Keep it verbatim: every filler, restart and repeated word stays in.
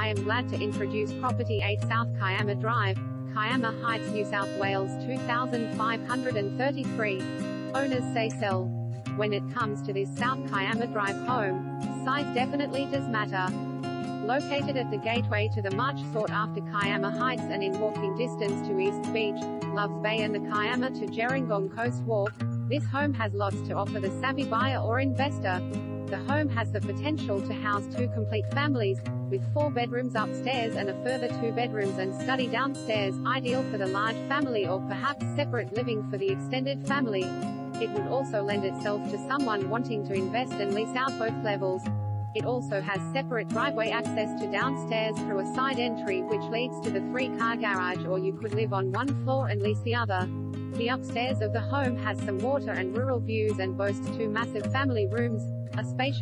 I am glad to introduce Property eight South Kiama Drive, Kiama Heights, New South Wales two thousand five hundred thirty-three. Owners say sell. When it comes to this South Kiama Drive home, size definitely does matter. Located at the gateway to the much sought-after Kiama Heights and in walking distance to East Beach, Loves Bay and the Kiama to Gerringong Coast Walk, this home has lots to offer the savvy buyer or investor. The home has the potential to house two complete families, with four bedrooms upstairs and a further two bedrooms and study downstairs, ideal for the large family or perhaps separate living for the extended family. It would also lend itself to someone wanting to invest and lease out both levels. It also has separate driveway access to downstairs through a side entry which leads to the three-car garage, or you could live on one floor and lease the other. The upstairs of the home has some water and rural views and boasts two massive family rooms, a spacious